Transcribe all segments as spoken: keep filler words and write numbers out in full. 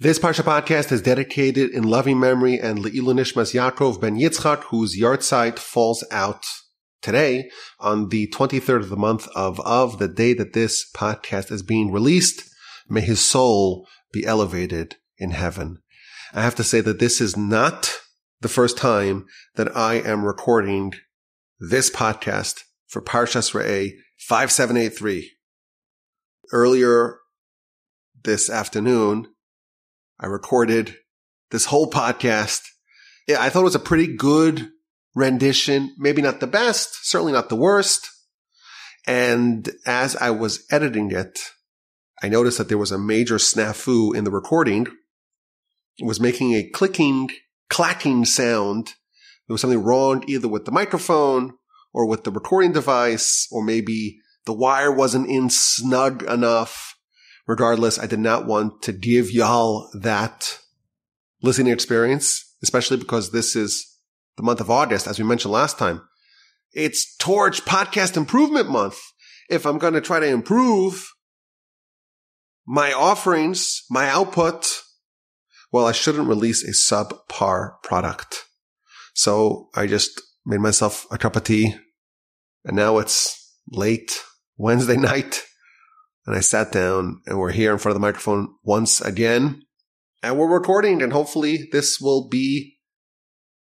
This Parsha podcast is dedicated in loving memory and Le'ilu Nishmas Yaakov Ben Yitzchak, whose yahrzeit falls out today on the twenty-third of the month of Av, the day that this podcast is being released. May his soul be elevated in heaven. I have to say that this is not the first time that I am recording this podcast for Parshas Re'eh five seven eight three. Earlier this afternoon, I recorded this whole podcast. Yeah, I thought it was a pretty good rendition, maybe not the best, certainly not the worst. And as I was editing it, I noticed that there was a major snafu in the recording. It was making a clicking, clacking sound. There was something wrong either with the microphone or with the recording device, or maybe the wire wasn't in snug enough. Regardless, I did not want to give y'all that listening experience, especially because this is the month of August, as we mentioned last time. It's Torch Podcast Improvement Month. If I'm going to try to improve my offerings, my output, well, I shouldn't release a subpar product. So I just made myself a cup of tea, and now it's late Wednesday night. And I sat down, and we're here in front of the microphone once again, and we're recording, and hopefully this will be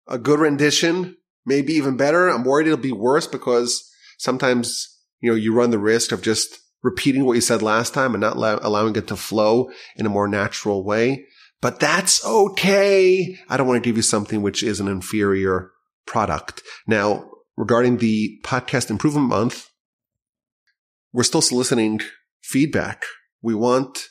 a good rendition, maybe even better. I'm worried it'll be worse because sometimes, you know, you run the risk of just repeating what you said last time and not allow- allowing it to flow in a more natural way. But that's okay. I don't want to give you something which is an inferior product. Now, regarding the Podcast Improvement Month, we're still soliciting feedback. We want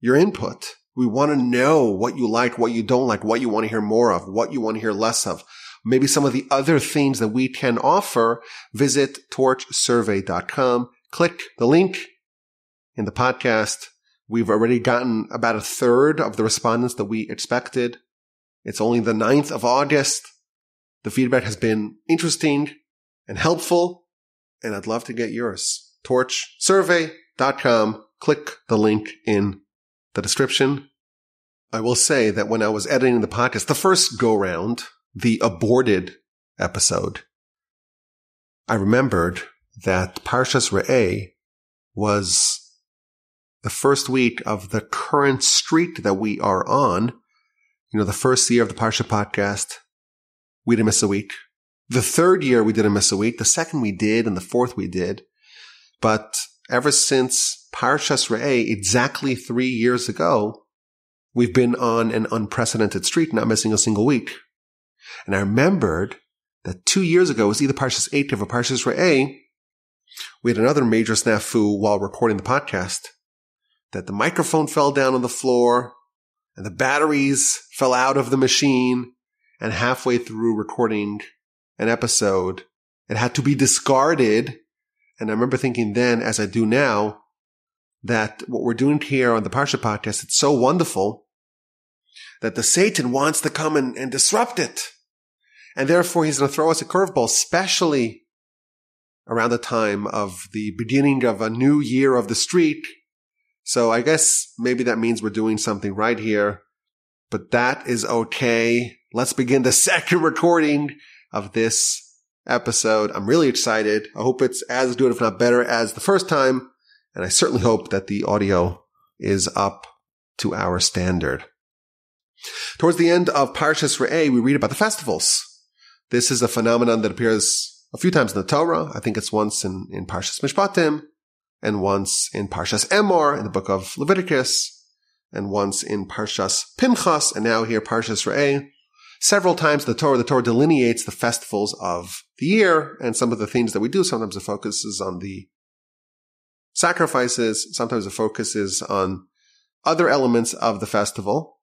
your input. We want to know what you like, what you don't like, what you want to hear more of, what you want to hear less of. Maybe some of the other things that we can offer. Visit torch survey dot com. Click the link in the podcast. We've already gotten about a third of the respondents that we expected. It's only the ninth of August. The feedback has been interesting and helpful, and I'd love to get yours. torch survey dot com. Click the link in the description. I will say that when I was editing the podcast, the first go-round, the aborted episode, I remembered that Parshas Re'eh was the first week of the current streak that we are on. You know, the first year of the Parsha podcast, we didn't miss a week. The third year, we didn't miss a week. The second we did, and the fourth we did. But ever since Parshas Re'eh, exactly three years ago, we've been on an unprecedented streak, not missing a single week. And I remembered that two years ago, it was either Parshas Eikev or Parshas Re'eh, we had another major snafu while recording the podcast, that the microphone fell down on the floor, and the batteries fell out of the machine, and halfway through recording an episode, it had to be discarded. And I remember thinking then, as I do now, that what we're doing here on the Parsha podcast, it's so wonderful that the Satan wants to come and, and disrupt it. And therefore, he's going to throw us a curveball, especially around the time of the beginning of a new year of the streak. So I guess maybe that means we're doing something right here, but that is okay. Let's begin the second recording of this episode. I'm really excited. I hope it's as good, if not better, as the first time. And I certainly hope that the audio is up to our standard. Towards the end of Parshas Re'eh, we read about the festivals. This is a phenomenon that appears a few times in the Torah. I think it's once in, in Parshas Mishpatim, and once in Parshas Emor, in the book of Leviticus, and once in Parshas Pinchas, and now here Parshas Re'eh. Several times the Torah, the Torah delineates the festivals of the year and some of the things that we do. Sometimes it focuses on the sacrifices. Sometimes it focuses on other elements of the festival.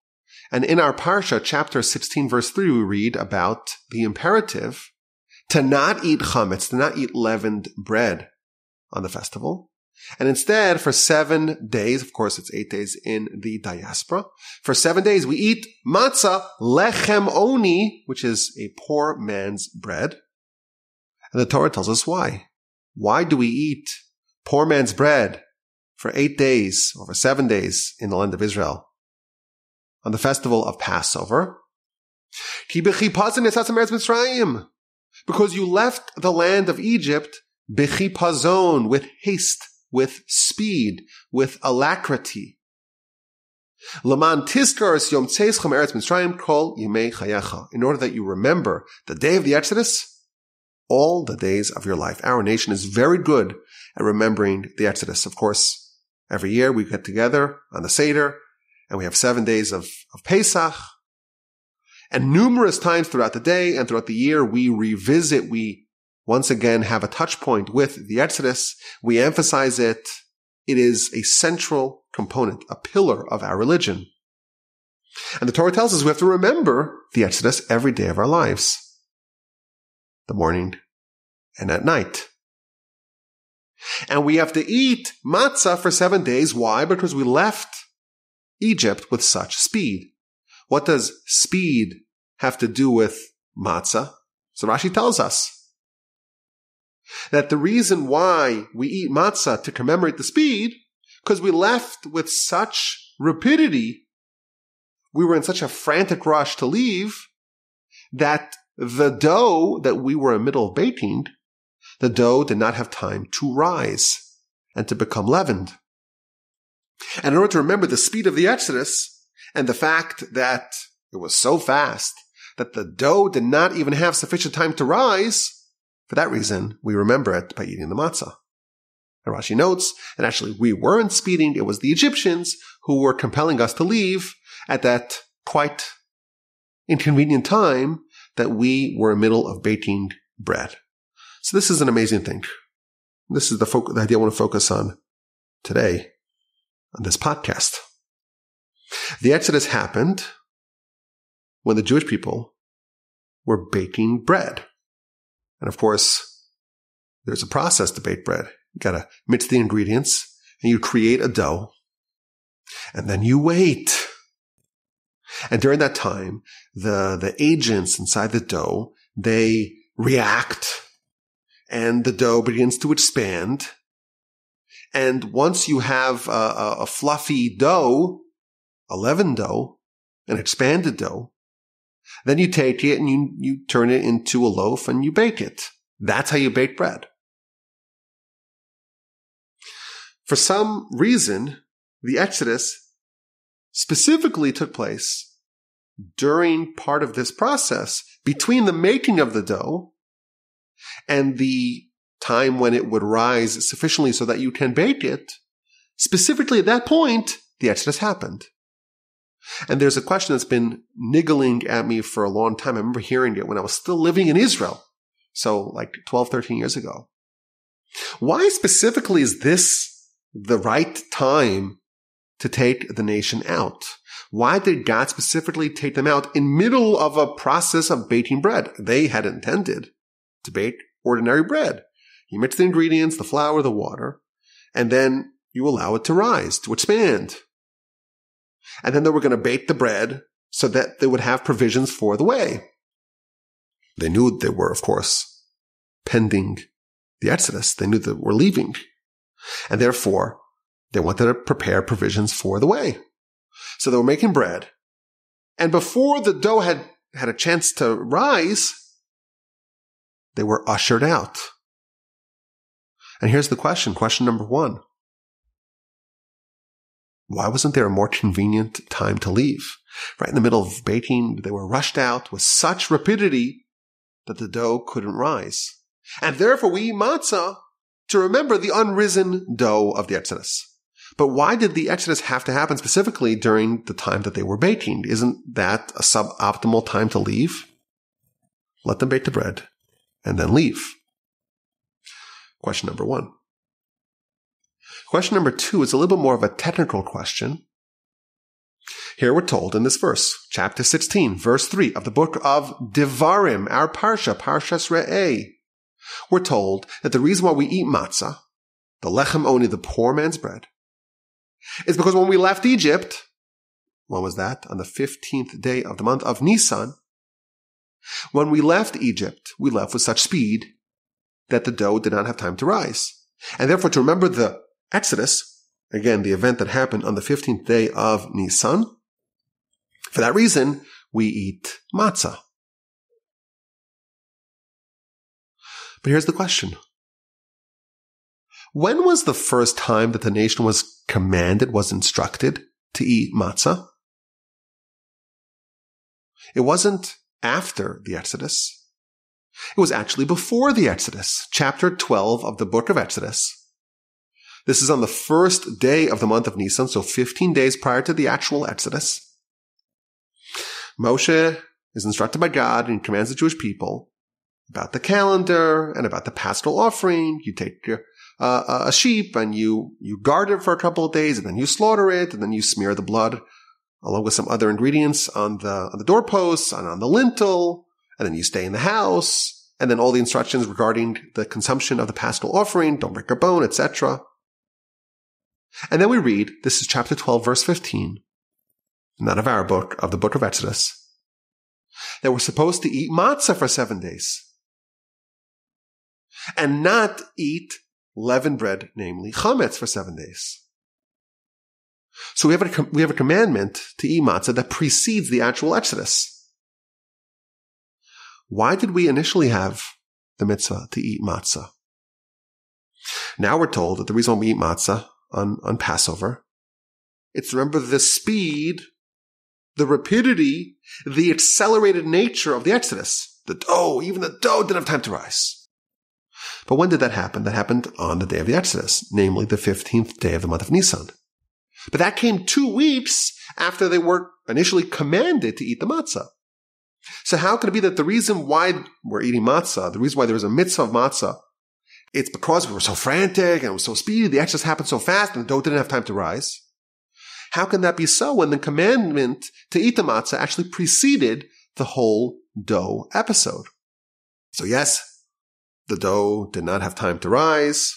And in our Parsha, chapter sixteen, verse three, we read about the imperative to not eat chametz, to not eat leavened bread on the festival. And instead, for seven days, of course, it's eight days in the diaspora. For seven days, we eat matzah, lechem oni, which is a poor man's bread. And the Torah tells us why. Why do we eat poor man's bread for eight days or for seven days in the land of Israel? on the festival of Passover. Because you left the land of Egypt bechipazon, with haste, with speed, with alacrity. In order that you remember the day of the Exodus, all the days of your life. Our nation is very good at remembering the Exodus. Of course, every year we get together on the Seder, and we have seven days of, of Pesach. And numerous times throughout the day and throughout the year, we revisit, we once again have a touch point with the Exodus. We emphasize it. It is a central component, a pillar of our religion. And the Torah tells us we have to remember the Exodus every day of our lives, the morning and at night. And we have to eat matzah for seven days. Why? Because we left Egypt with such speed. What does speed have to do with matzah? So Rashi tells us that the reason why we eat matzah to commemorate the speed, because we left with such rapidity, we were in such a frantic rush to leave, that the dough that we were in the middle of baking, the dough did not have time to rise and to become leavened. And in order to remember the speed of the Exodus, and the fact that it was so fast that the dough did not even have sufficient time to rise, for that reason, we remember it by eating the matzah. And Rashi notes that actually we weren't speeding. It was the Egyptians who were compelling us to leave at that quite inconvenient time that we were in the middle of baking bread. So this is an amazing thing. This is the, fo- the idea I want to focus on today on this podcast. The Exodus happened when the Jewish people were baking bread. And of course, there's a process to bake bread. You got to mix the ingredients and you create a dough. And then you wait. And during that time, the, the agents inside the dough, they react and the dough begins to expand. And once you have a, a, a fluffy dough, a leavened dough, an expanded dough, then you take it and you, you turn it into a loaf and you bake it. That's how you bake bread. For some reason, the Exodus specifically took place during part of this process between the making of the dough and the time when it would rise sufficiently so that you can bake it. Specifically at that point, the Exodus happened. And there's a question that's been niggling at me for a long time. I remember hearing it when I was still living in Israel. So like twelve, thirteen years ago. Why specifically is this the right time to take the nation out? Why did God specifically take them out in middle of a process of baking bread? They had intended to bake ordinary bread. You mix the ingredients, the flour, the water, and then you allow it to rise, to expand. And then they were going to bake the bread so that they would have provisions for the way. They knew they were, of course, pending the Exodus. They knew they were leaving. And therefore, they wanted to prepare provisions for the way. So they were making bread. And before the dough had, had a chance to rise, they were ushered out. And here's the question, question number one. Why wasn't there a more convenient time to leave? Right in the middle of baking, they were rushed out with such rapidity that the dough couldn't rise. And therefore, we eat matzah to remember the unrisen dough of the Exodus. But why did the Exodus have to happen specifically during the time that they were baking? Isn't that a suboptimal time to leave? Let them bake the bread and then leave. Question number one. Question number two is a little bit more of a technical question. Here we're told in this verse, chapter sixteen, verse three of the book of Devarim, our Parsha, Parshas Re'eh. We're told that the reason why we eat matzah, the lechem oni, the poor man's bread, is because when we left Egypt, when was that? On the fifteenth day of the month of Nisan, when we left Egypt, we left with such speed that the dough did not have time to rise. And therefore, to remember the Exodus, again, the event that happened on the fifteenth day of Nisan, For that reason, we eat matzah. But here's the question. When was the first time that the nation was commanded, was instructed to eat matzah? It wasn't after the Exodus. It was actually before the Exodus, chapter twelve of the Book of Exodus. This is on the first day of the month of Nisan, so fifteen days prior to the actual Exodus. Moshe is instructed by God and commands the Jewish people about the calendar and about the paschal offering. You take uh, a sheep and you, you guard it for a couple of days, and then you slaughter it, and then you smear the blood along with some other ingredients on the, on the doorposts and on the lintel, and then you stay in the house, and then all the instructions regarding the consumption of the paschal offering, don't break a bone, et cetera. And then we read, this is chapter twelve, verse fifteen, not of our book, of the Book of Exodus, that we're supposed to eat matzah for seven days and not eat leavened bread, namely chametz, for seven days. So we have a, we have a commandment to eat matzah that precedes the actual Exodus. Why did we initially have the mitzvah to eat matzah? Now we're told that the reason we eat matzah on, on Passover, it's to remember the speed, the rapidity, the accelerated nature of the Exodus. The dough, even the dough didn't have time to rise. But when did that happen? That happened on the day of the Exodus, namely the fifteenth day of the month of Nisan. But that came two weeks after they were initially commanded to eat the matzah. So how could it be that the reason why we're eating matzah, the reason why there was a mitzvah of matzah, it's because we were so frantic and it was so speedy, the Exodus happened so fast and the dough didn't have time to rise? How can that be so when the commandment to eat the matzah actually preceded the whole dough episode? So yes, the dough did not have time to rise,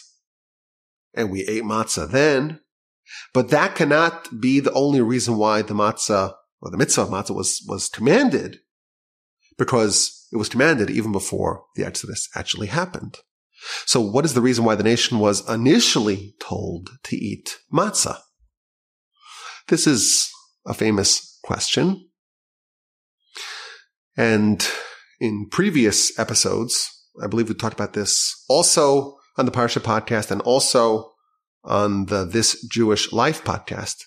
and we ate matzah then, but that cannot be the only reason why the matzah, or the mitzvah of matzah, was, was commanded, because it was commanded even before the Exodus actually happened. So what is the reason why the nation was initially told to eat matzah? This is a famous question. And in previous episodes, I believe we talked about this also on the Parsha podcast and also on the This Jewish Life podcast.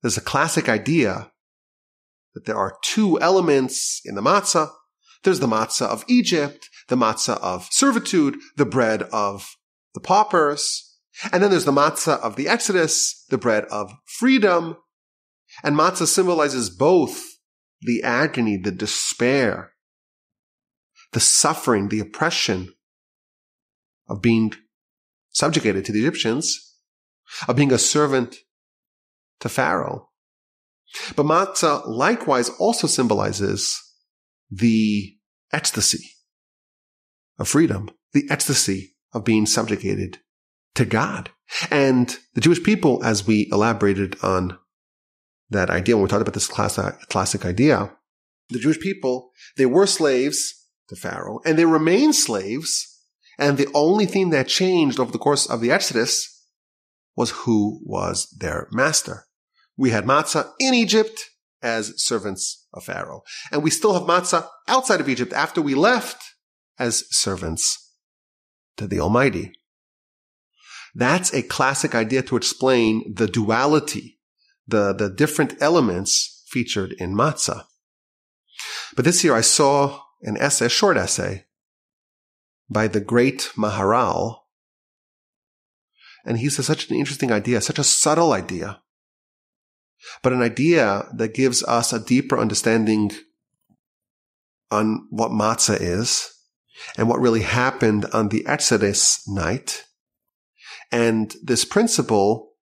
There's a classic idea that there are two elements in the matzah. There's the matzah of Egypt, the matzah of servitude, the bread of the paupers. And then there's the matzah of the Exodus, the bread of freedom. And matzah symbolizes both the agony, the despair, the suffering, the oppression of being subjugated to the Egyptians, of being a servant to Pharaoh. But matzah likewise also symbolizes the ecstasy of freedom, the ecstasy of being subjugated to God. And the Jewish people, as we elaborated on that idea when we talked about this classic idea, the Jewish people, they were slaves to Pharaoh, and they remained slaves, and the only thing that changed over the course of the Exodus was who was their master. We had matzah in Egypt as servants of Pharaoh. And we still have matzah outside of Egypt after we left as servants to the Almighty. That's a classic idea to explain the duality, the, the different elements featured in matzah. But this year I saw an essay, a short essay, by the great Maharal. And he says such an interesting idea, such a subtle idea, but an idea that gives us a deeper understanding on what matzah is and what really happened on the Exodus night. And this principle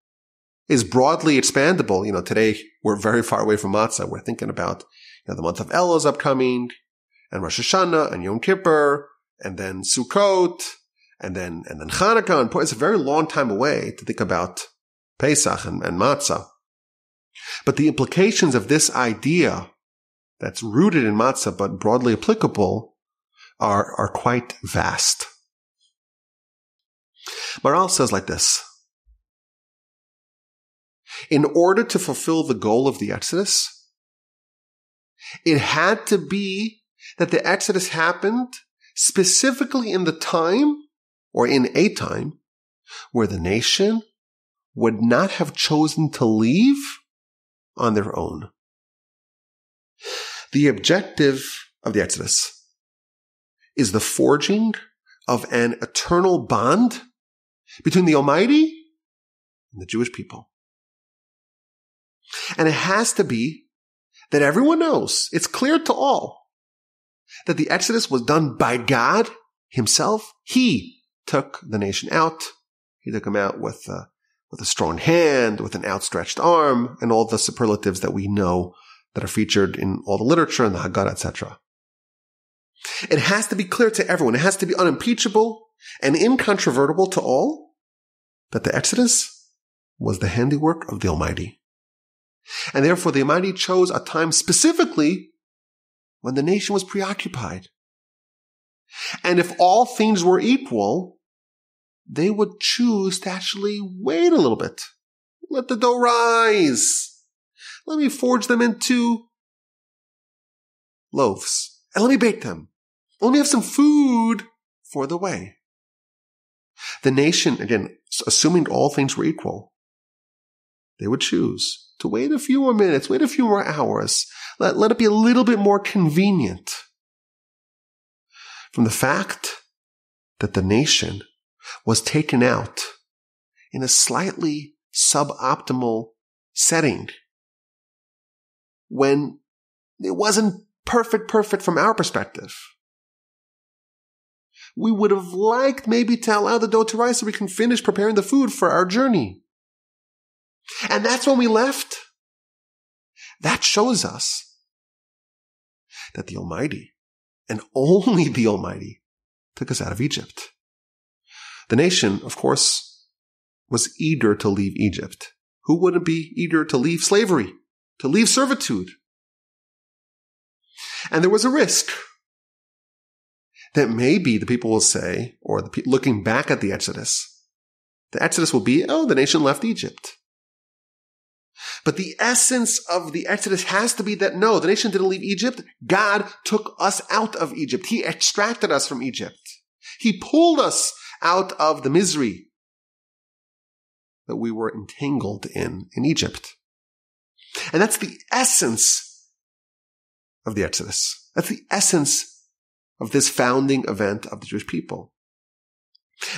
is broadly expandable. You know, today we're very far away from matzah. We're thinking about, you know, the month of Elul is upcoming, and Rosh Hashanah, and Yom Kippur, and then Sukkot, and then, and then Hanukkah. And it's a very long time away to think about Pesach and, and matzah. But the implications of this idea that's rooted in matzah but broadly applicable are, are quite vast. Maharal says like this: in order to fulfill the goal of the Exodus, It had to be that the Exodus happened specifically in the time, or in a time, where the nation would not have chosen to leave on their own. The objective of the Exodus is the forging of an eternal bond between the Almighty and the Jewish people. And it has to be that everyone knows, it's clear to all, that the Exodus was done by God himself. He took the nation out. He took them out with a, with a strong hand, with an outstretched arm, and all the superlatives that we know that are featured in all the literature and the Haggadah, et cetera. It has to be clear to everyone. It has to be unimpeachable and incontrovertible to all that the Exodus was the handiwork of the Almighty. And therefore, the Almighty chose a time specifically when the nation was preoccupied. And if all things were equal, they would choose to actually wait a little bit. Let the dough rise. Let me forge them into loaves. And let me bake them. Let me have some food for the way. The nation, again, assuming all things were equal, they would choose to wait a few more minutes, wait a few more hours. Let, let it be a little bit more convenient. From the fact that the nation was taken out in a slightly suboptimal setting, when it wasn't perfect, perfect from our perspective. We would have liked maybe to allow the dough to rise so we can finish preparing the food for our journey. And that's when we left. That shows us that the Almighty, and only the Almighty, took us out of Egypt. The nation, of course, was eager to leave Egypt. Who wouldn't be eager to leave slavery, to leave servitude? And there was a risk that maybe the people will say, or the pe- looking back at the Exodus, the Exodus will be, oh, the nation left Egypt. But the essence of the Exodus has to be that, no, the nation didn't leave Egypt. God took us out of Egypt. He extracted us from Egypt. He pulled us out of the misery that we were entangled in, in Egypt. And that's the essence of the Exodus. That's the essence of this founding event of the Jewish people.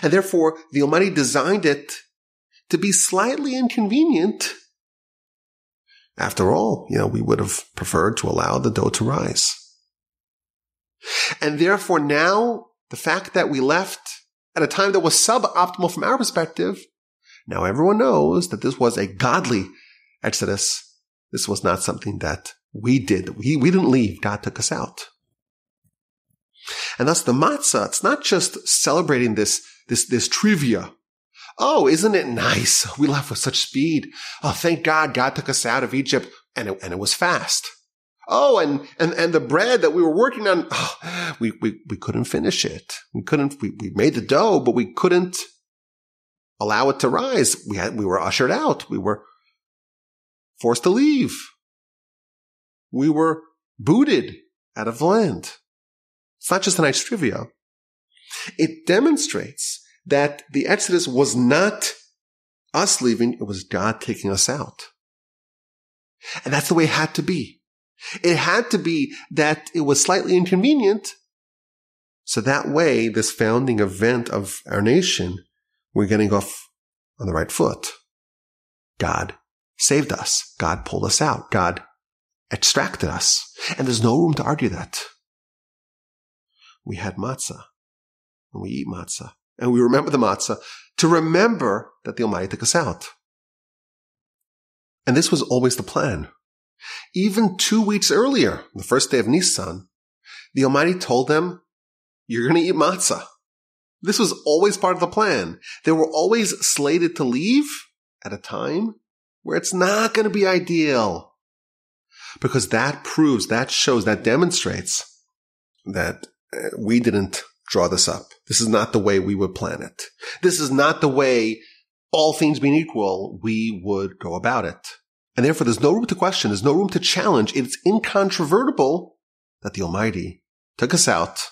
And therefore, the Almighty designed it to be slightly inconvenient. After all, you know, we would have preferred to allow the dough to rise. And therefore now, the fact that we left at a time that was suboptimal from our perspective, now everyone knows that this was a godly Exodus. This was not something that we did. We, we didn't leave. God took us out. And thus the matzah, it's not just celebrating this, this, this trivia. Oh, isn't it nice? We left with such speed. Oh, thank God, God took us out of Egypt, and it, and it was fast. Oh, and, and, and the bread that we were working on, oh, we, we, we couldn't finish it. We couldn't, we, we made the dough, but we couldn't allow it to rise. We had, we were ushered out. We were forced to leave. We were booted out of the land. It's not just a nice trivia. It demonstrates that the Exodus was not us leaving, it was God taking us out. And that's the way it had to be. It had to be that it was slightly inconvenient, so that way, this founding event of our nation, we're getting off on the right foot. God saved us. God pulled us out. God extracted us. And there's no room to argue that. We had matzah, and we eat matzah. And we remember the matzah to remember that the Almighty took us out. And this was always the plan. Even two weeks earlier, the first day of Nisan, the Almighty told them, you're going to eat matzah. This was always part of the plan. They were always slated to leave at a time where it's not going to be ideal. Because that proves, that shows, that demonstrates that we didn't draw this up. This is not the way we would plan it. This is not the way, all things being equal, we would go about it. And therefore, there's no room to question. There's no room to challenge. It's incontrovertible that the Almighty took us out.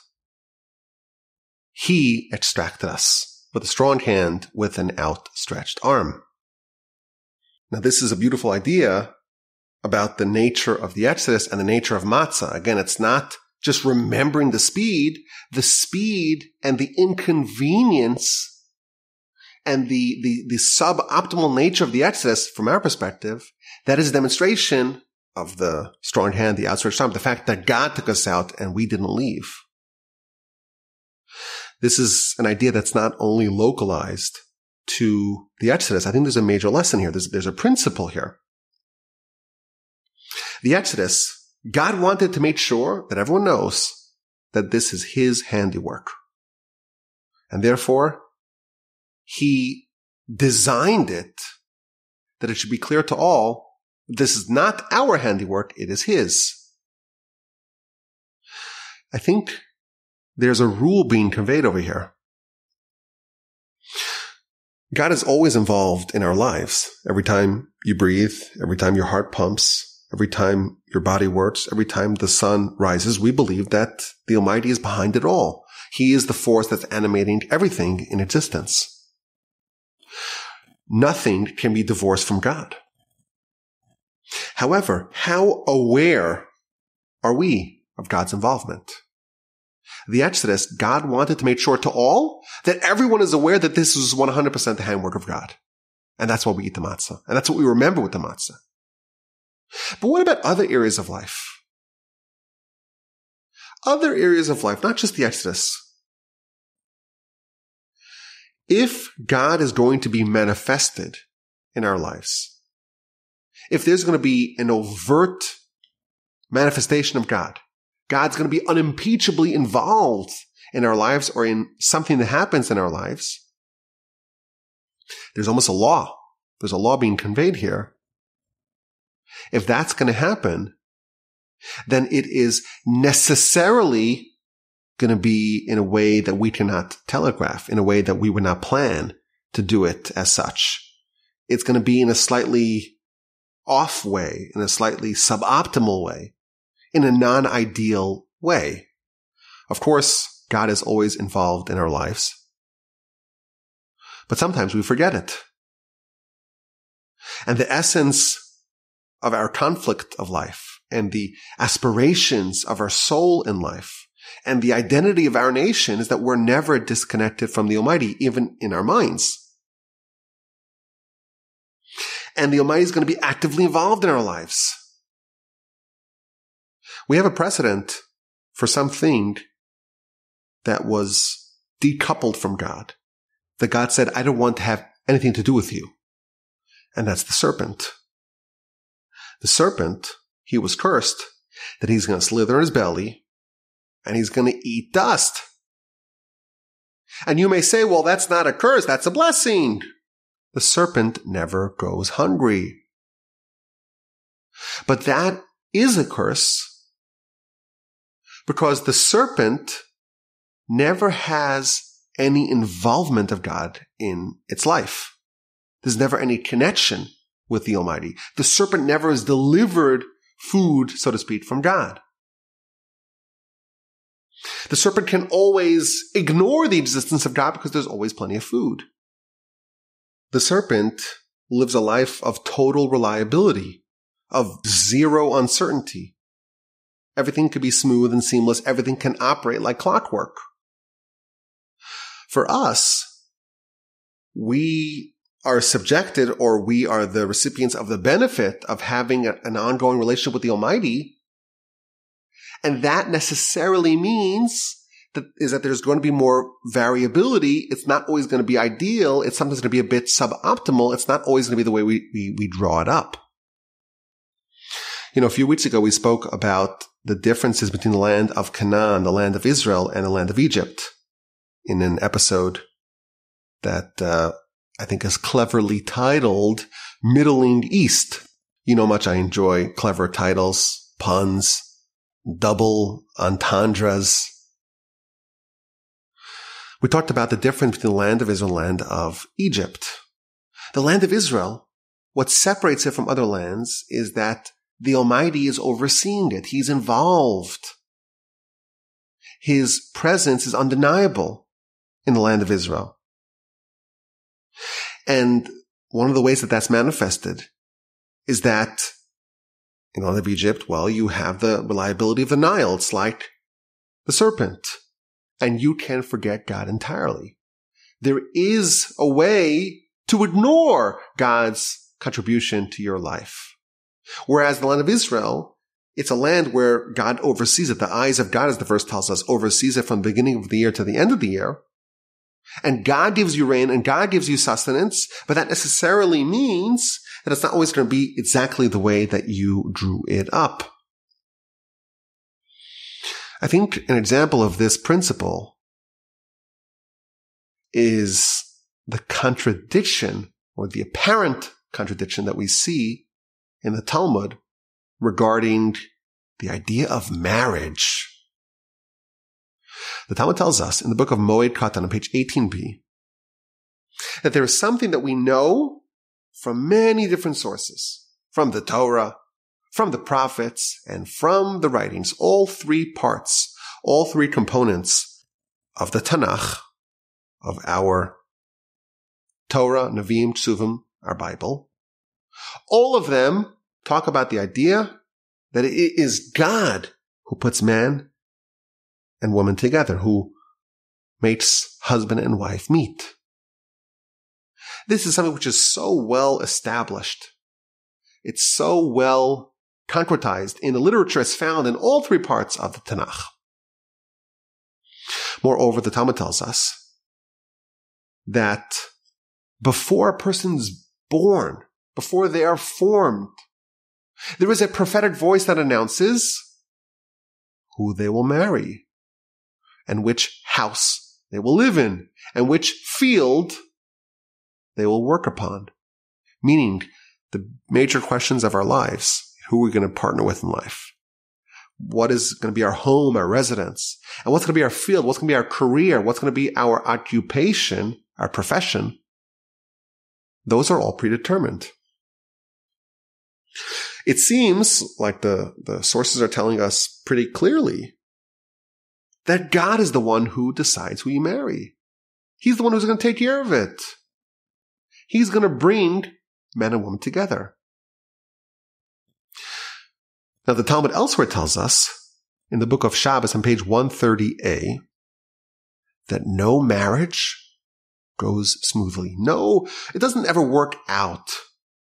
He extracted us with a strong hand, with an outstretched arm. Now, this is a beautiful idea about the nature of the Exodus and the nature of matzah. Again, it's not just remembering the speed, the speed and the inconvenience and the, the, the suboptimal nature of the Exodus, from our perspective, that is a demonstration of the strong hand, the outstretched arm, the fact that God took us out and we didn't leave. This is an idea that's not only localized to the Exodus. I think there's a major lesson here. There's, there's a principle here. The Exodus, God wanted to make sure that everyone knows that this is his handiwork. And therefore, he designed it that it should be clear to all, this is not our handiwork, it is his. I think there's a rule being conveyed over here. God is always involved in our lives. Every time you breathe, every time your heart pumps, every time your body works, every time the sun rises, we believe that the Almighty is behind it all. He is the force that's animating everything in existence. Nothing can be divorced from God. However, how aware are we of God's involvement? The Exodus, God wanted to make sure to all that everyone is aware that this is one hundred percent the handwork of God. And that's why we eat the matzah. And that's what we remember with the matzah. But what about other areas of life? Other areas of life, not just the Exodus. If God is going to be manifested in our lives, if there's going to be an overt manifestation of God, God's going to be unimpeachably involved in our lives or in something that happens in our lives, there's almost a law. There's a law being conveyed here. If that's going to happen, then it is necessarily going to be in a way that we cannot telegraph, in a way that we would not plan to do it as such. It's going to be in a slightly off way, in a slightly suboptimal way, in a non-ideal way. Of course, God is always involved in our lives, but sometimes we forget it. And the essence of our conflict of life and the aspirations of our soul in life and the identity of our nation is that we're never disconnected from the Almighty, even in our minds. And the Almighty is going to be actively involved in our lives. We have a precedent for something that was decoupled from God, that God said, I don't want to have anything to do with you. And that's the serpent. The serpent, he was cursed, that he's going to slither in his belly, and he's going to eat dust. And you may say, well, that's not a curse, that's a blessing. The serpent never goes hungry. But that is a curse, because the serpent never has any involvement of God in its life. There's never any connection with the Almighty. The serpent never is delivered food, so to speak, from God. The serpent can always ignore the existence of God because there's always plenty of food. The serpent lives a life of total reliability, of zero uncertainty. Everything could be smooth and seamless. Everything can operate like clockwork. For us, we are subjected, or we are the recipients of the benefit of having a, an ongoing relationship with the Almighty. And that necessarily means that is that there's going to be more variability. It's not always going to be ideal. It's sometimes going to be a bit suboptimal. It's not always going to be the way we, we, we draw it up. You know, a few weeks ago, we spoke about the differences between the land of Canaan, the land of Israel, and the land of Egypt in an episode that uh, I think is cleverly titled Middling East. You know much I enjoy clever titles, puns, double entendres. We talked about the difference between the land of Israel and the land of Egypt. The land of Israel What separates it from other lands is that the Almighty is overseeing it. He's involved. His presence is undeniable in the land of Israel. And one of the ways that that's manifested is that in the land of Egypt, well, you have the reliability of the Nile. It's like the serpent. And you can forget God entirely. There is a way to ignore God's contribution to your life. Whereas the land of Israel, it's a land where God oversees it. The eyes of God, as the verse tells us, oversees it from the beginning of the year to the end of the year. And God gives you rain and God gives you sustenance, but that necessarily means that it's not always going to be exactly the way that you drew it up. I think an example of this principle is the contradiction, or the apparent contradiction, that we see in the Talmud regarding the idea of marriage. The Talmud tells us in the book of Moed Katan on page eighteen b that there is something that we know from many different sources, from the Torah, from the prophets, and from the writings, all three parts, all three components of the Tanakh, of our Torah, Nevi'im, Tzuvim, our Bible. All of them talk about the idea that it is God who puts man and woman together, who makes husband and wife meet. This is something which is so well established. It's so well concretized in the literature as found in all three parts of the Tanakh. Moreover, the Talmud tells us that before a person's born, before they are formed, there is a prophetic voice that announces who they will marry, and which house they will live in, and which field they will work upon. Meaning, the major questions of our lives: who are we going to partner with in life? What is going to be our home, our residence? And what's going to be our field? What's going to be our career? What's going to be our occupation, our profession? Those are all predetermined. It seems like the, the sources are telling us pretty clearly that God is the one who decides who you marry. He's the one who's going to take care of it. He's going to bring man and woman together. Now, the Talmud elsewhere tells us, in the book of Shabbos on page one thirty a, that no marriage goes smoothly. No, it doesn't ever work out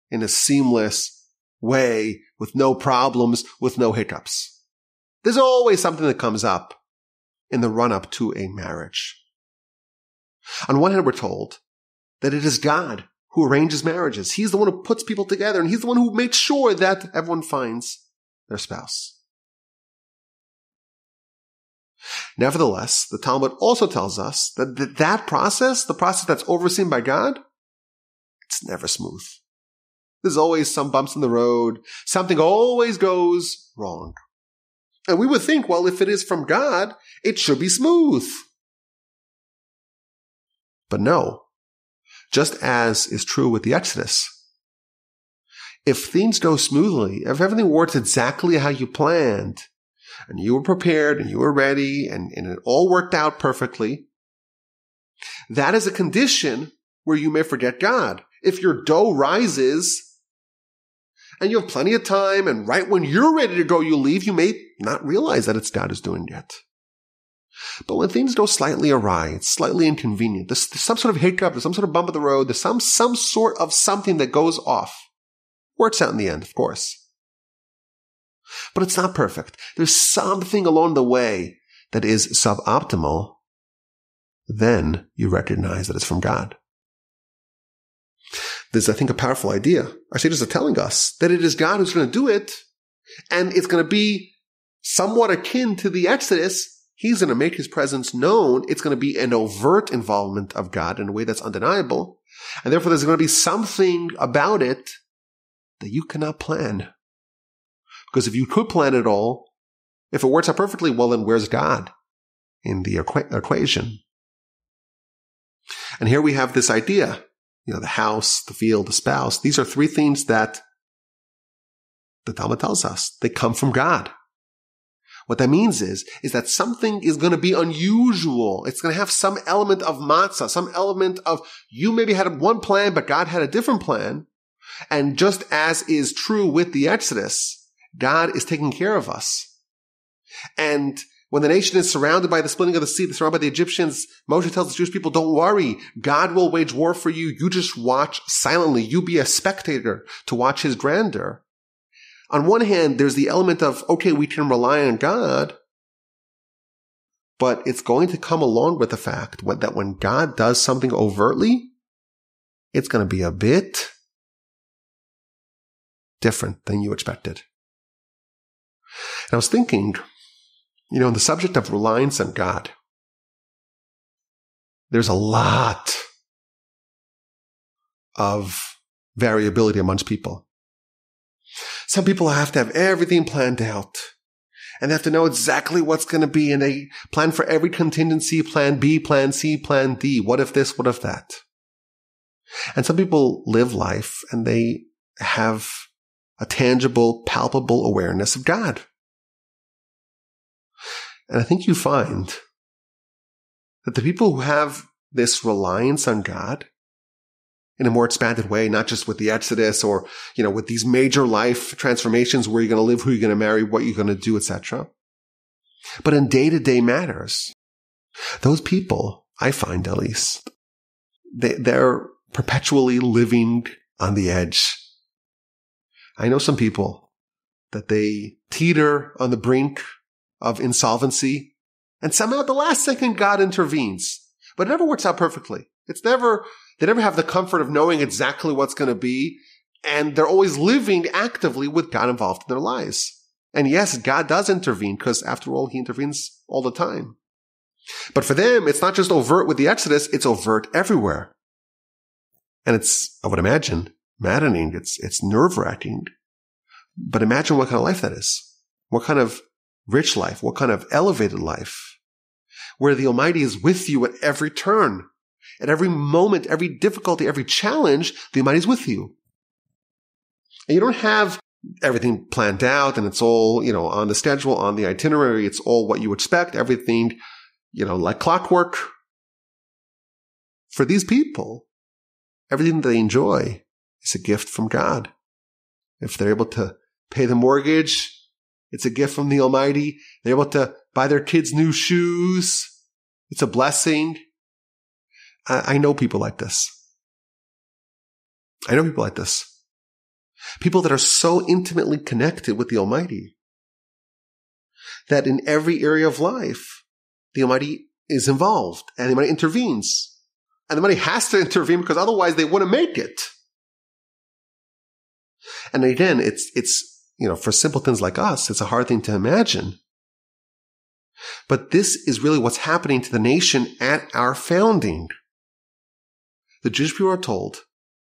in a seamless way, with no problems, with no hiccups. There's always something that comes up in the run-up to a marriage. On one hand, we're told that it is God who arranges marriages. He's the one who puts people together, and he's the one who makes sure that everyone finds their spouse. Nevertheless, the Talmud also tells us that that process, the process that's overseen by God, it's never smooth. There's always some bumps in the road. Something always goes wrong. And we would think, well, if it is from God, it should be smooth. But no. Just as is true with the Exodus, if things go smoothly, if everything works exactly how you planned, and you were prepared, and you were ready, and, and it all worked out perfectly, that is a condition where you may forget God. If your dough rises, and you have plenty of time, and right when you're ready to go, you leave, you may not realize that it's God who's doing it. But when things go slightly awry, it's slightly inconvenient, there's, there's some sort of hiccup, there's some sort of bump in the road, there's some, some sort of something that goes off. Works out in the end, of course. But it's not perfect. There's something along the way that is suboptimal. Then you recognize that it's from God. There's, I think, a powerful idea. Our sages are telling us that it is God who's going to do it, and it's going to be somewhat akin to the Exodus. He's going to make his presence known. It's going to be an overt involvement of God in a way that's undeniable. And therefore, there's going to be something about it that you cannot plan. Because if you could plan it all, if it works out perfectly, well, then where's God in the equ- equation? And here we have this idea you know, the house, the field, the spouse. These are three things that the Talmud tells us. They come from God. What that means is, is that something is going to be unusual. It's going to have some element of matzah, some element of you maybe had one plan, but God had a different plan. And just as is true with the Exodus, God is taking care of us. And when the nation is surrounded by the splitting of the sea, surrounded by the Egyptians, Moshe tells the Jewish people, don't worry. God will wage war for you. You just watch silently. You be a spectator to watch his grandeur. On one hand, there's the element of, okay, we can rely on God, but it's going to come along with the fact that when God does something overtly, it's going to be a bit different than you expected. And I was thinking, you know, on the subject of reliance on God, there's a lot of variability amongst people. Some people have to have everything planned out and they have to know exactly what's going to be. And they plan for every contingency, plan B, plan C, plan D. What if this? What if that? And some people live life and they have a tangible, palpable awareness of God. And I think you find that the people who have this reliance on God in a more expanded way, not just with the Exodus or, you know, with these major life transformations, where you're going to live, who you're going to marry, what you're going to do, et cetera. But in day-to-day matters, those people, I find at least, they, they're perpetually living on the edge. I know some people that they teeter on the brink of insolvency, and somehow at the last second God intervenes, but it never works out perfectly. It's never... They never have the comfort of knowing exactly what's going to be, and they're always living actively with God involved in their lives. And yes, God does intervene, because after all, he intervenes all the time. But for them, it's not just overt with the Exodus, it's overt everywhere. And it's, I would imagine, maddening, it's, it's nerve-wracking. But imagine what kind of life that is. What kind of rich life, what kind of elevated life, where the Almighty is with you at every turn. At every moment, every difficulty, every challenge, the Almighty is with you. And you don't have everything planned out and it's all, you know, on the schedule, on the itinerary. It's all what you expect, everything, you know, like clockwork. For these people, everything that they enjoy is a gift from God. If they're able to pay the mortgage, it's a gift from the Almighty. They're able to buy their kids new shoes. It's a blessing. I know people like this. I know people like this. People that are so intimately connected with the Almighty that in every area of life, the Almighty is involved and the Almighty intervenes. And the Almighty has to intervene because otherwise they wouldn't make it. And again, it's, it's, you know, for simpletons like us, it's a hard thing to imagine. But this is really what's happening to the nation at our founding. The Jewish people are told,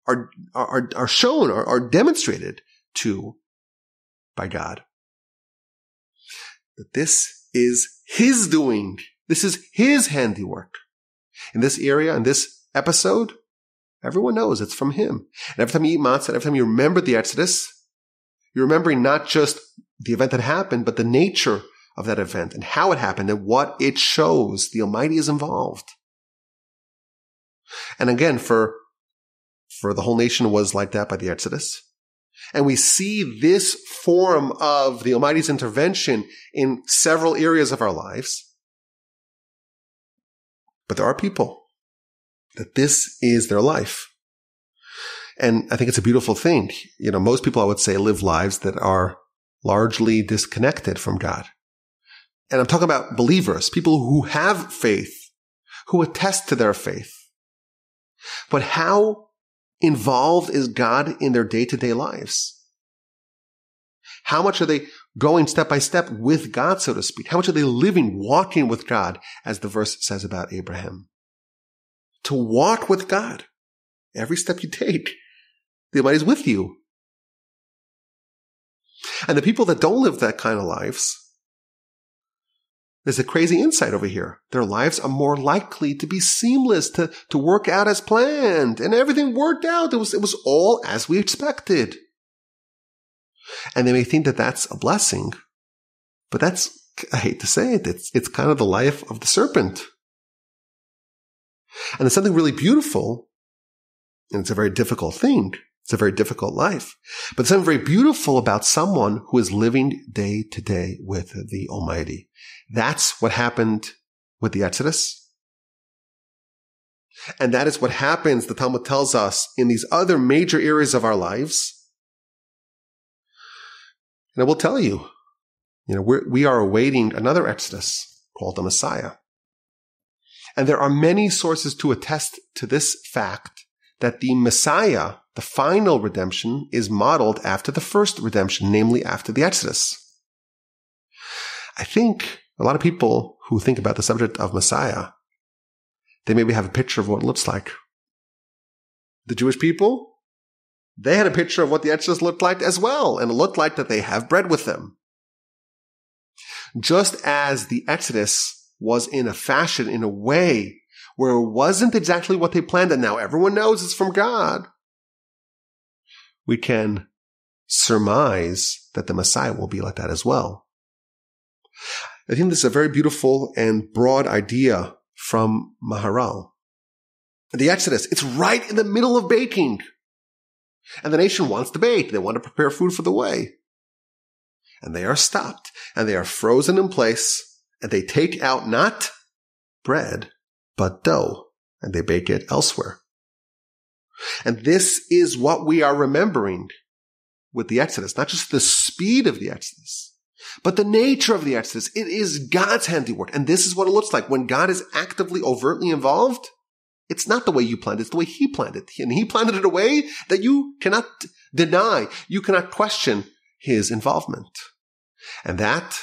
are, are, are shown, are, are demonstrated to by God. That this is his doing. This is his handiwork. In this area, in this episode, everyone knows it's from him. And every time you eat matzah, every time you remember the Exodus, you're remembering not just the event that happened, but the nature of that event and how it happened and what it shows. The Almighty is involved. And again, for, for the whole nation was like that by the Exodus. And we see this form of the Almighty's intervention in several areas of our lives. But there are people that this is their life. And I think it's a beautiful thing. You know, most people, I would say, live lives that are largely disconnected from God. And I'm talking about believers, people who have faith, who attest to their faith. But how involved is God in their day-to-day lives? How much are they going step by step with God, so to speak? How much are they living, walking with God, as the verse says about Abraham? To walk with God, every step you take, the Almighty is with you. And the people that don't live that kind of lives, There's a crazy insight over here. Their lives are more likely to be seamless, to, to work out as planned. And everything worked out. It was, it was all as we expected. And they may think that that's a blessing. But that's, I hate to say it, it's, it's kind of the life of the serpent. And there's something really beautiful, and it's a very difficult thing. It's a very difficult life. But there's something very beautiful about someone who is living day to day with the Almighty. That's what happened with the Exodus. And that is what happens, the Talmud tells us, in these other major areas of our lives. And I will tell you, you know, we're, we are awaiting another Exodus called the Messiah. And there are many sources to attest to this fact that the Messiah, the final redemption, is modeled after the first redemption, namely after the Exodus. I think a lot of people who think about the subject of Messiah, they maybe have a picture of what it looks like. The Jewish people, they had a picture of what the Exodus looked like as well, and it looked like that they have bread with them. Just as the Exodus was in a fashion, in a way, where it wasn't exactly what they planned, and now everyone knows it's from God, we can surmise that the Messiah will be like that as well. I think this is a very beautiful and broad idea from Maharal. The Exodus, it's right in the middle of baking. And the nation wants to bake. They want to prepare food for the way. And they are stopped, and they are frozen in place. And they take out not bread, but dough, and they bake it elsewhere. And this is what we are remembering with the Exodus, not just the speed of the Exodus, but the nature of the Exodus. It is God's handiwork, and this is what it looks like. When God is actively, overtly involved, it's not the way you planned it, it's the way He planned it. And He planned it in a way that you cannot deny, you cannot question His involvement. And that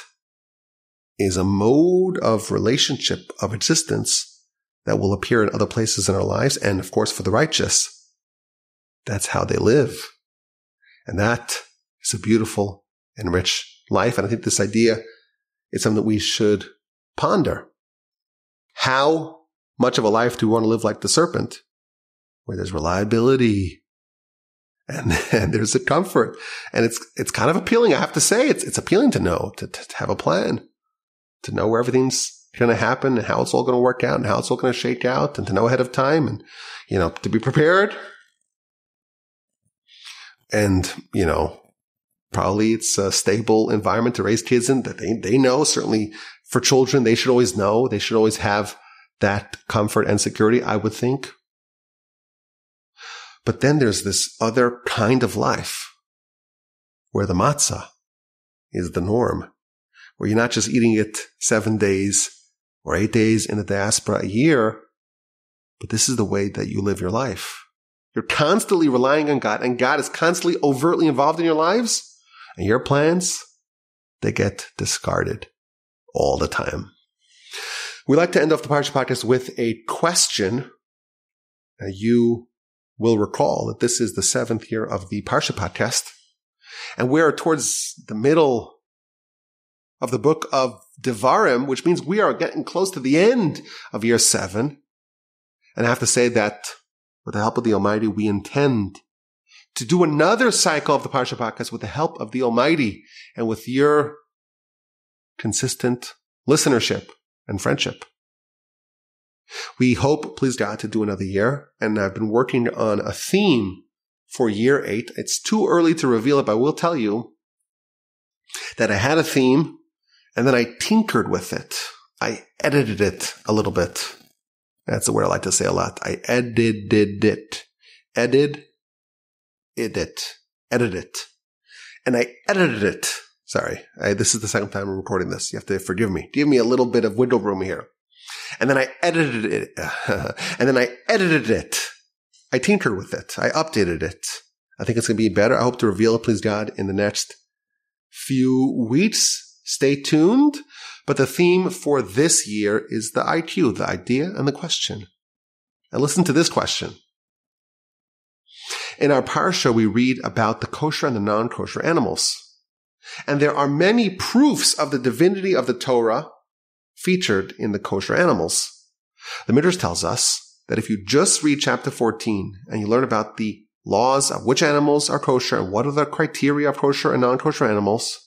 is a mode of relationship, of existence, that will appear in other places in our lives. And of course, for the righteous, that's how they live. And that is a beautiful and rich life. And I think this idea is something that we should ponder. How much of a life do we want to live like the serpent, where there's reliability and, and there's a comfort? And it's it's kind of appealing, I have to say. It's, it's appealing to know, to, to have a plan, to know where everything's going to happen and how it's all going to work out and how it's all going to shake out, and to know ahead of time and, you know, to be prepared. And, you know, probably it's a stable environment to raise kids in that they, they know. Certainly for children, they should always know. They should always have that comfort and security, I would think. But then there's this other kind of life where the matzah is the norm, where you're not just eating it seven days or eight days in the diaspora a year, but this is the way that you live your life. You're constantly relying on God, and God is constantly overtly involved in your lives, and your plans, they get discarded all the time. We like to end off the Parsha podcast with a question. Now, you will recall that this is the seventh year of the Parsha podcast, and we're towards the middle of the Book of Devarim, which means we are getting close to the end of year seven. And I have to say that with the help of the Almighty, we intend to do another cycle of the Parsha podcast with the help of the Almighty and with your consistent listenership and friendship. We hope, please God, to do another year. And I've been working on a theme for year eight. It's too early to reveal it, but I will tell you that I had a theme, and then I tinkered with it. I edited it a little bit. That's the word I like to say a lot. I edited it. Edid, edit, edit it. And I edited it. Sorry. I, this is the second time I'm recording this. You have to forgive me. Give me a little bit of window room here. And then I edited it. and then I edited it. I tinkered with it. I updated it. I think it's going to be better. I hope to reveal it, please God, in the next few weeks. Stay tuned, but the theme for this year is the I Q, the idea and the question. And listen to this question. In our parsha, we read about the kosher and the non-kosher animals. And there are many proofs of the divinity of the Torah featured in the kosher animals. The Midrash tells us that if you just read chapter fourteen and you learn about the laws of which animals are kosher and what are the criteria of kosher and non-kosher animals,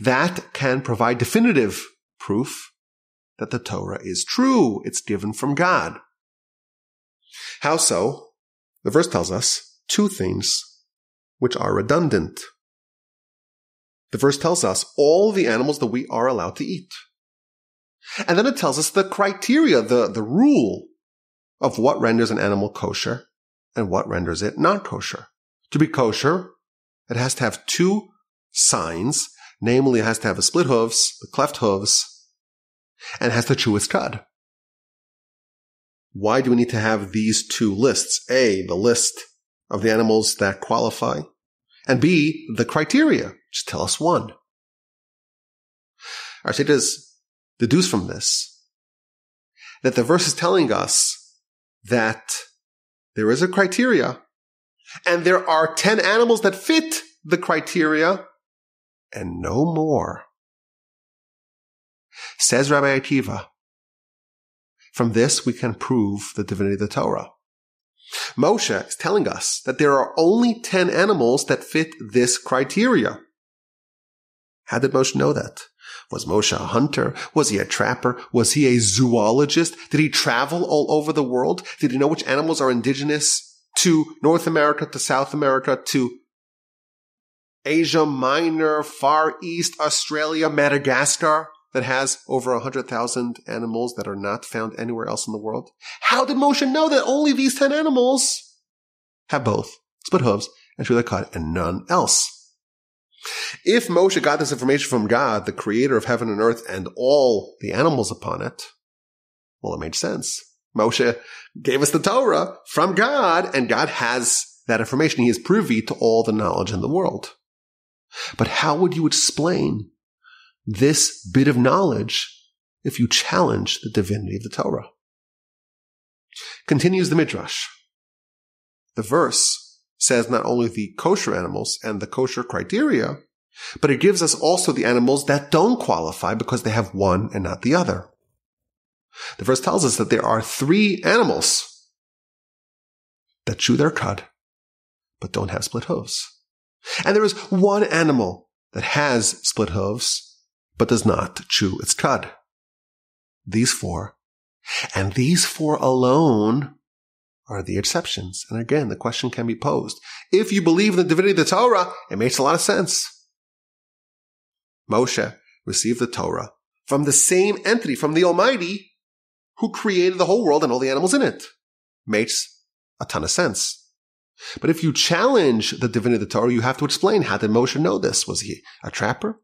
that can provide definitive proof that the Torah is true. It's given from God. How so? The verse tells us two things which are redundant. The verse tells us all the animals that we are allowed to eat. And then it tells us the criteria, the, the rule of what renders an animal kosher and what renders it not kosher. To be kosher, it has to have two signs. Namely, it has to have the split hooves, the cleft hooves, and it has to chew its cud. Why do we need to have these two lists? A, the list of the animals that qualify, and B, the criteria. Just tell us one. Our sages deduce from this that the verse is telling us that there is a criteria, and there are ten animals that fit the criteria, and no more. Says Rabbi Akiva, from this we can prove the divinity of the Torah. Moshe is telling us that there are only ten animals that fit this criteria. How did Moshe know that? Was Moshe a hunter? Was he a trapper? Was he a zoologist? Did he travel all over the world? Did he know which animals are indigenous to North America, to South America, to Asia Minor, Far East, Australia, Madagascar, that has over one hundred thousand animals that are not found anywhere else in the world? How did Moshe know that only these ten animals have both split hooves and chew their cud and none else? If Moshe got this information from God, the creator of heaven and earth and all the animals upon it, well, it made sense. Moshe gave us the Torah from God, and God has that information. He is privy to all the knowledge in the world. But how would you explain this bit of knowledge if you challenge the divinity of the Torah? Continues the Midrash. The verse says not only the kosher animals and the kosher criteria, but it gives us also the animals that don't qualify because they have one and not the other. The verse tells us that there are three animals that chew their cud, but don't have split hooves. And there is one animal that has split hooves, but does not chew its cud. These four, and these four alone, are the exceptions. And again, the question can be posed. If you believe in the divinity of the Torah, it makes a lot of sense. Moshe received the Torah from the same entity, from the Almighty, who created the whole world and all the animals in it. Makes a ton of sense. But if you challenge the divinity of the Torah, you have to explain, how did Moshe know this? Was he a trapper?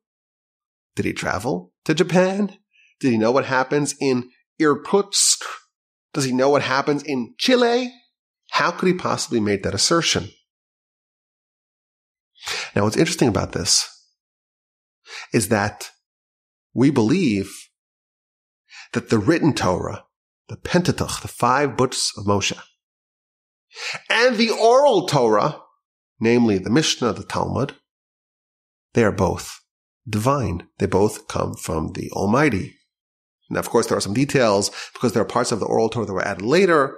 Did he travel to Japan? Did he know what happens in Irkutsk? Does he know what happens in Chile? How could he possibly make that assertion? Now, what's interesting about this is that we believe that the written Torah, the Pentateuch, the five books of Moshe, and the oral Torah, namely the Mishnah, the Talmud, they are both divine. They both come from the Almighty. Now, of course, there are some details because there are parts of the oral Torah that were added later.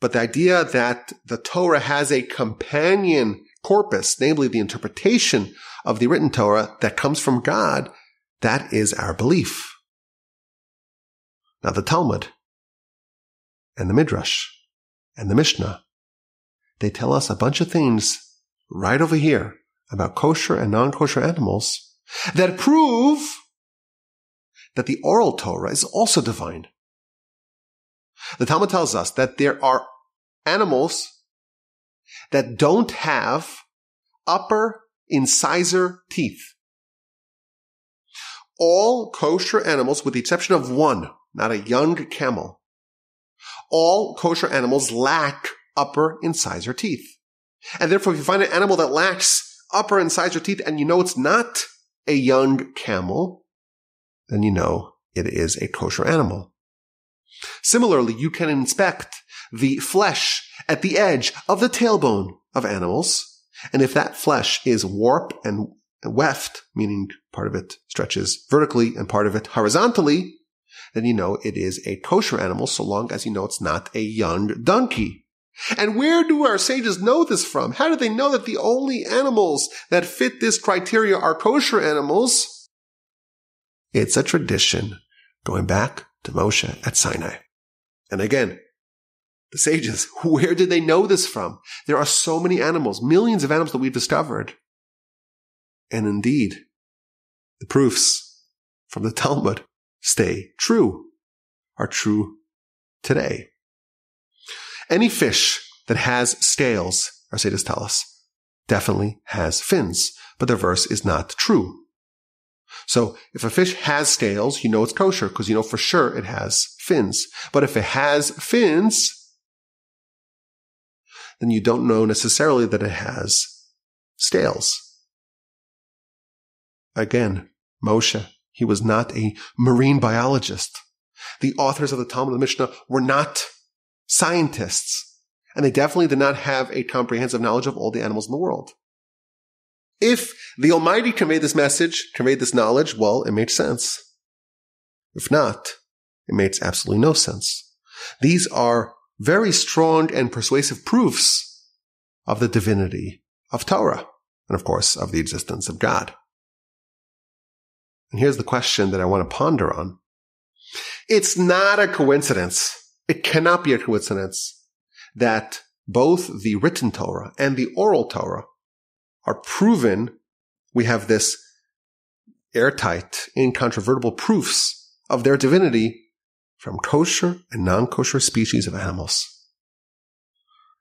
But the idea that the Torah has a companion corpus, namely the interpretation of the written Torah that comes from God, that is our belief. Now, the Talmud and the Midrash and the Mishnah, they tell us a bunch of things right over here about kosher and non-kosher animals that prove that the oral Torah is also divine. The Talmud tells us that there are animals that don't have upper incisor teeth. All kosher animals, with the exception of one, not a young camel, all kosher animals lack upper incisor teeth. And therefore, if you find an animal that lacks upper incisor teeth and you know it's not a young camel, then you know it is a kosher animal. Similarly, you can inspect the flesh at the edge of the tailbone of animals, and if that flesh is warp and weft, meaning part of it stretches vertically and part of it horizontally, then you know it is a kosher animal, so long as you know it's not a young donkey. And where do our sages know this from? How do they know that the only animals that fit this criteria are kosher animals? It's a tradition going back to Moshe at Sinai. And again, the sages, where did they know this from? There are so many animals, millions of animals that we've discovered. And indeed, the proofs from the Talmud stay true, are true today. Any fish that has scales, our sages tell us, definitely has fins, but the verse is not true. So if a fish has scales, you know it's kosher, because you know for sure it has fins. But if it has fins, then you don't know necessarily that it has scales. Again, Moshe, he was not a marine biologist. The authors of the Talmud and the Mishnah were not scientists, and they definitely did not have a comprehensive knowledge of all the animals in the world. If the Almighty conveyed this message, conveyed this knowledge, well, it made sense. If not, it makes absolutely no sense. These are very strong and persuasive proofs of the divinity of Torah, and of course, of the existence of God. And here's the question that I want to ponder on. It's not a coincidence. It cannot be a coincidence that both the written Torah and the oral Torah are proven. We have this airtight, incontrovertible proofs of their divinity from kosher and non-kosher species of animals.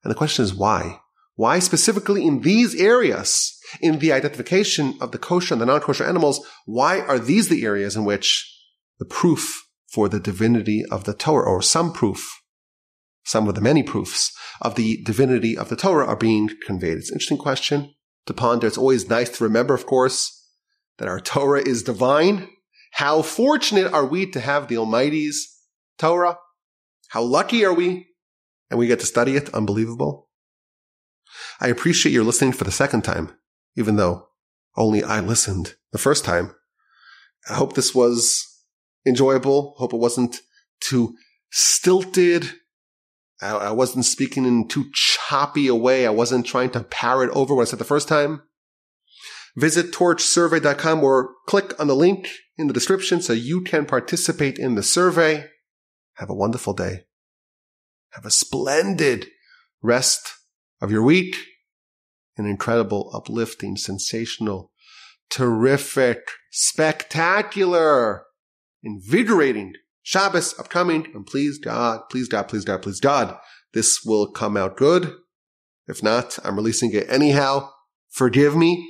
And the question is why? Why specifically in these areas, in the identification of the kosher and the non-kosher animals, why are these the areas in which the proof for the divinity of the Torah, or some proof, some of the many proofs of the divinity of the Torah are being conveyed? It's an interesting question to ponder. It's always nice to remember, of course, that our Torah is divine. How fortunate are we to have the Almighty's Torah? How lucky are we? And we get to study it. Unbelievable. I appreciate your listening for the second time, even though only I listened the first time. I hope this was enjoyable. Hope it wasn't too stilted. I, I wasn't speaking in too choppy a way. I wasn't trying to power it over what I said the first time. Visit torch survey dot com or click on the link in the description so you can participate in the survey. Have a wonderful day. Have a splendid rest of your week. An incredible, uplifting, sensational, terrific, spectacular, invigorating Shabbos upcoming. And please God, please God, please God, please God, this will come out good. If not, I'm releasing it anyhow. Forgive me.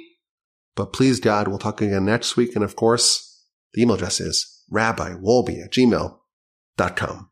But please God, we'll talk again next week. And of course, the email address is rabbiwolbe at gmail dot com.